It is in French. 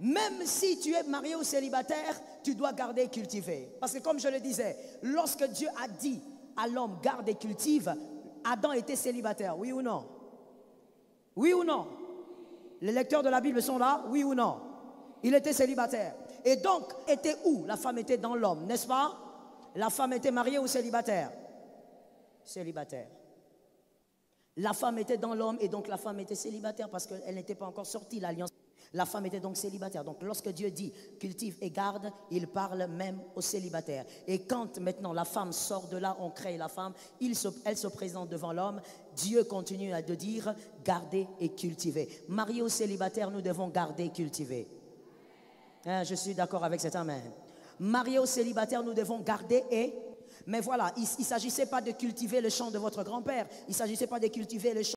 Même si tu es marié ou célibataire, tu dois garder et cultiver. Parce que comme je le disais, lorsque Dieu a dit à l'homme garde et cultive, Adam était célibataire, oui ou non? Oui ou non? Les lecteurs de la Bible sont là, oui ou non? Il était célibataire. Et donc, était où? La femme était dans l'homme, n'est-ce pas? La femme était mariée ou célibataire? Célibataire. La femme était dans l'homme et donc la femme était célibataire parce qu'elle n'était pas encore sortie, l'alliance. La femme était donc célibataire. Donc lorsque Dieu dit cultive et garde, il parle même aux célibataires. Et quand maintenant la femme sort de là, on crée la femme, elle se présente devant l'homme, Dieu continue à dire gardez et cultivez. Mariés aux célibataires, nous devons garder et cultiver. Hein, je suis d'accord avec cet amen. Mariés aux célibataires, nous devons garder et... Mais voilà, il ne s'agissait pas de cultiver le champ de votre grand-père, il ne s'agissait pas de cultiver le champ